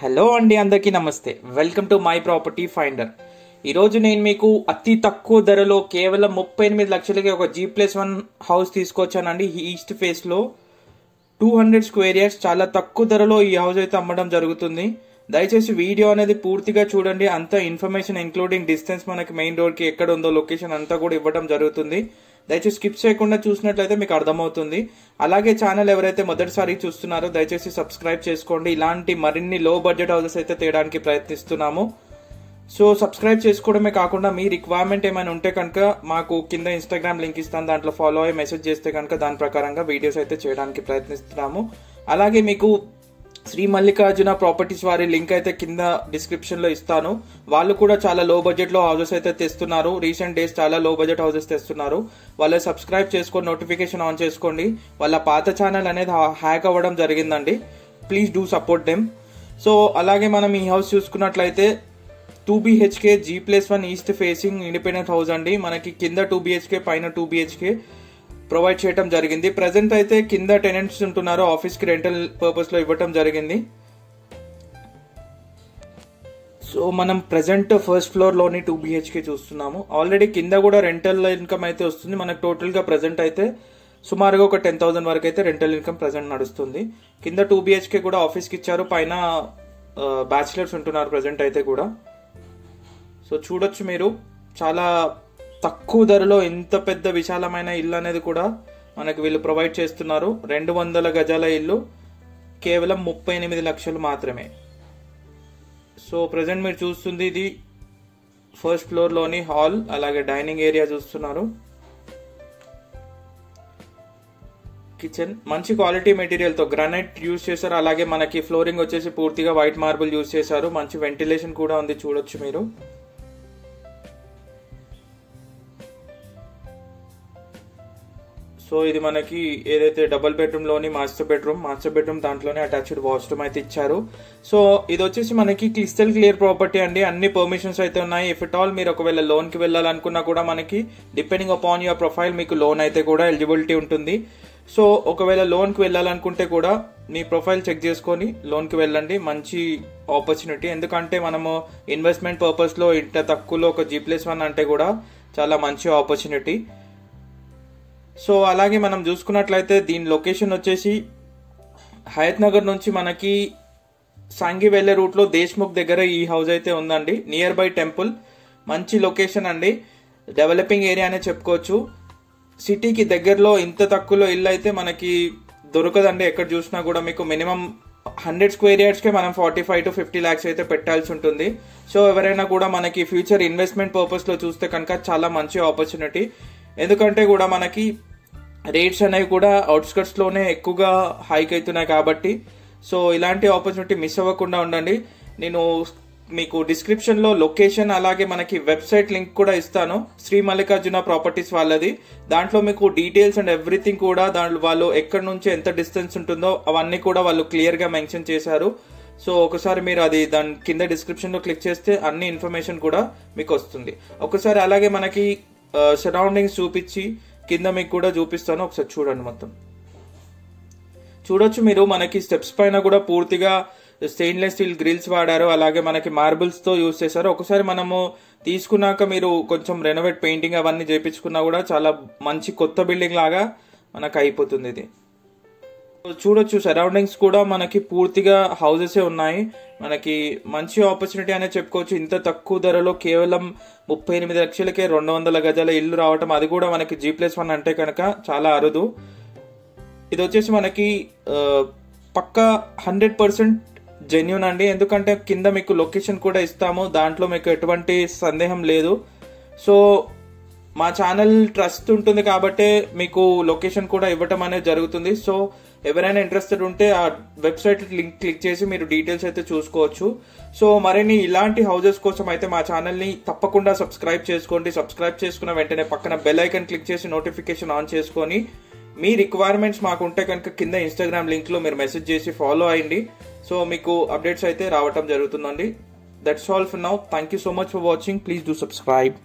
Hello అండి, అందరికీ నమస్తే. Welcome to my property finder. ఈరోజు నేను మీకు అతి తక్కువ ధరలో కేవలం 38 లక్షలకి ఒక G+1 హౌస్ తీసుకొచ్చానండి. ఈస్ట్ ఫేస్లో 200 స్క్వేర్ యార్డ్స్ చాలా తక్కువ ధరలో ఈ హౌస్ అయితే అమ్మడం జరుగుతుంది. దయచేసి వీడియో అనేది పూర్తిగా చూడండి. అంత ఇన్ఫర్మేషన్ ఇంక్లూడింగ్ డిస్టెన్స్, మనకి మెయిన్ రోడ్కి ఎక్కడ ఉందో లొకేషన్ అంతా కూడా ఇవ్వడం జరుగుతుంది. దయచేసి స్కిప్ చేయకుండా చూసినట్లయితే మీకు అర్థమవుతుంది. అలాగే ఛానల్ ఎవరైతే మొదటిసారి చూస్తున్నారో దయచేసి సబ్స్క్రైబ్ చేసుకోండి. ఇలాంటి మరిన్ని లో బడ్జెట్ హౌసెస్ అయితే తీయడానికి ప్రయత్నిస్తున్నాము. సో సబ్స్క్రైబ్ చేసుకోవడమే కాకుండా మీ రిక్వైర్మెంట్ ఏమైనా ఉంటే కనుక మాకు కింద ఇన్స్టాగ్రామ్ లింక్ ఇస్తాను, దాంట్లో ఫాలో అయ్యి మెసేజ్ చేస్తే కనుక దాని ప్రకారంగా వీడియోస్ అయితే చేయడానికి ప్రయత్నిస్తున్నాము. అలాగే మీకు శ్రీ మల్లికార్జున ప్రాపర్టీస్ వారి లింక్ అయితే కింద డిస్క్రిప్షన్ లో ఇస్తాను. వాళ్ళు కూడా చాలా లో బడ్జెట్ లో హౌసెస్ అయితే తెస్తున్నారు. రీసెంట్ డేస్ చాలా లో బడ్జెట్ హౌసెస్ తెస్తున్నారు. వాళ్ళు సబ్స్క్రైబ్ చేసుకొని నోటిఫికేషన్ ఆన్ చేసుకోండి. వాళ్ళ పాత ఛానల్ అనేది హ్యాక్ అవ్వడం జరిగిందండి. Please do support them. So అలాగే మనం ఈ హౌస్ చూసుకున్నట్లయితే 2 BHK G+1 east facing independent house అండి. మనకి కింద 2 BHK, పైన 2 BHK ప్రొవైడ్ చేయడం జరిగింది. ప్రజెంట్ అయితే కింద టెనెంట్స్ ఉంటున్నారు, ఆఫీస్కి రెంటల్ పర్పస్ లో ఇవ్వటం జరిగింది. సో మనం ప్రజెంట్ ఫస్ట్ ఫ్లోర్ లోని 2 BHK చూస్తున్నాము. ఆల్రెడీ కింద కూడా రెంటల్ ఇన్కమ్ అయితే వస్తుంది. మనకు టోటల్ గా ప్రజెంట్ అయితే సుమారుగా ఒక 10,000 వరకు అయితే రెంటల్ ఇన్కమ్ ప్రజెంట్ నడుస్తుంది. కింద 2 BHK కూడా ఆఫీస్కి ఇచ్చారు. పైన బ్యాచిలర్స్ ఉంటున్నారు ప్రజెంట్ అయితే కూడా. సో చూడొచ్చు మీరు, చాలా తక్కువ ధరలో ఇంత పెద్ద విశాలమైన ఇల్లు అనేది కూడా మనకు వీళ్ళు ప్రొవైడ్ చేస్తున్నారు. 200 గజాల ఇల్లు కేవలం 38 లక్షలు మాత్రమే. సో ప్రజెంట్ మీరు చూస్తుంది ఇది ఫస్ట్ ఫ్లోర్లోని హాల్, అలాగే డైనింగ్ ఏరియా చూస్తున్నారు, కిచెన్. మంచి క్వాలిటీ మెటీరియల్తో గ్రానైట్ యూజ్ చేశారు. అలాగే మనకి ఫ్లోరింగ్ వచ్చేసి పూర్తిగా వైట్ మార్బుల్ యూజ్ చేశారు. మంచి వెంటిలేషన్ కూడా ఉంది, చూడొచ్చు మీరు. సో ఇది మనకి ఏదైతే డబుల్ బెడ్రూమ్ లోని మాస్టర్ బెడ్రూమ్ దాంట్లోనే అటాచ్డ్ వాష్రూమ్ అయితే ఇచ్చారు. సో ఇది వచ్చేసి మనకి క్రిస్టల్ క్లియర్ ప్రాపర్టీ అండి. అన్ని పర్మిషన్స్ అయితే ఉన్నాయి. ఇఫ్ ఇట్ ఆల్ మీరు ఒకవేళ లోన్ కి వెళ్ళాలనుకున్నా కూడా మనకి డిపెండింగ్ అపాన్ యువర్ ప్రొఫైల్ మీకు లోన్ అయితే కూడా ఎలిజిబిలిటీ ఉంటుంది. సో ఒకవేళ లోన్ కి వెళ్ళాలనుకుంటే కూడా మీ ప్రొఫైల్ చెక్ చేసుకొని లోన్ కి వెళ్ళండి. మంచి ఆపర్చునిటీ, ఎందుకంటే మనము ఇన్వెస్ట్మెంట్ పర్పస్ లో ఇంత తక్కువలో ఒక G+1 అంటే కూడా చాలా మంచి ఆపర్చునిటీ. సో అలాగే మనం చూసుకున్నట్లయితే దీని లొకేషన్ వచ్చేసి హయత్ నగర్ నుంచి మనకి సంగి వెళ్లే రూట్ లో దేశ్ముఖ్ దగ్గర ఈ హౌస్ అయితే ఉందండి. నియర్ బై టెంపుల్, మంచి లొకేషన్ అండి. డెవలపింగ్ ఏరియా అనే చెప్పుకోవచ్చు. సిటీకి దగ్గరలో ఇంత తక్కువలో ఇల్లు అయితే మనకి దొరకదండి. ఎక్కడ చూసినా కూడా మీకు మినిమం 100 స్క్వేర్ యార్డ్స్కే మనం 45 to 50 lakhs అయితే పెట్టాల్సి ఉంటుంది. సో ఎవరైనా కూడా మనకి ఫ్యూచర్ ఇన్వెస్ట్మెంట్ పర్పస్ లో చూస్తే కనుక చాలా మంచి ఆపర్చునిటీ. ఎందుకంటే కూడా మనకి రేట్స్ అనేవి కూడా అవుట్స్కట్స్ లోనే ఎక్కువగా హైక్ అవుతున్నాయి కాబట్టి. సో ఇలాంటి ఆపర్చునిటీ మిస్ అవ్వకుండా ఉండండి. నేను మీకు డిస్క్రిప్షన్ లో లొకేషన్, అలాగే మనకి వెబ్సైట్ లింక్ కూడా ఇస్తాను, శ్రీ మల్లికార్జున ప్రాపర్టీస్ వాళ్ళది. దాంట్లో మీకు డీటెయిల్స్ అండ్ ఎవ్రీథింగ్ కూడా, దాంట్లో వాళ్ళు ఎక్కడి నుంచి ఎంత డిస్టెన్స్ ఉంటుందో అవన్నీ కూడా వాళ్ళు క్లియర్ గా మెన్షన్ చేశారు. సో ఒకసారి మీరు అది దాని కింద డిస్క్రిప్షన్ లో క్లిక్ చేస్తే అన్ని ఇన్ఫర్మేషన్ కూడా మీకు వస్తుంది. ఒకసారి అలాగే మనకి సరౌండింగ్స్ చూపించి కింద మీకు కూడా చూపిస్తాను, ఒకసారి చూడండి. మొత్తం చూడొచ్చు మీరు. మనకి స్టెప్స్ పైన కూడా పూర్తిగా స్టెయిన్లెస్ స్టీల్ గ్రిల్స్ వాడారు. అలాగే మనకి మార్బుల్స్ తో యూజ్ చేశారు. ఒకసారి మనము తీసుకున్నాక మీరు కొంచెం రెనోవేట్ పెయింటింగ్ అవన్నీ చేయించుకున్నా కూడా చాలా మంచి కొత్త బిల్డింగ్ లాగా మనకు అయిపోతుంది ఇది. చూడొచ్చు సరౌండింగ్స్ కూడా మనకి పూర్తిగా హౌసెస్ ఉన్నాయి. మనకి మంచి ఆపర్చునిటీ అనే చెప్పుకోవచ్చు. ఇంత తక్కువ ధరలో కేవలం 38 లక్షలకే 200 గజాల ఇల్లు రావటం, అది కూడా మనకి G+1 అంటే కనుక చాలా అరుదు. ఇది వచ్చేసి మనకి పక్కా 100% జెన్యూన్ అండి. ఎందుకంటే కింద మీకు లొకేషన్ కూడా ఇస్తాము, దాంట్లో మీకు ఎటువంటి సందేహం లేదు. సో మా ఛానల్ ట్రస్ట్ ఉంటుంది కాబట్టి మీకు లొకేషన్ కూడా ఇవ్వటం అనేది జరుగుతుంది. సో ఎవరైనా ఇంట్రెస్టెడ్ ఉంటే ఆ వెబ్సైట్ లింక్ క్లిక్ చేసి మీరు డీటెయిల్స్ అయితే చూసుకోవచ్చు. సో మరిన్ని ఇలాంటి హౌసెస్ కోసం అయితే మా ఛానల్ని తప్పకుండా సబ్స్క్రైబ్ చేసుకోండి. సబ్స్క్రైబ్ చేసుకున్న వెంటనే పక్కన బెల్ ఐకన్ క్లిక్ చేసి నోటిఫికేషన్ ఆన్ చేసుకొని మీ రిక్వైర్మెంట్స్ మాకు ఉంటే కనుక కింద ఇన్స్టాగ్రామ్ లింక్లో మీరు మెసేజ్ చేసి ఫాలో అయ్యండి. సో మీకు అప్డేట్స్ అయితే రావటం జరుగుతుందండి. That's all for now. Thank you so much for watching. Please do subscribe.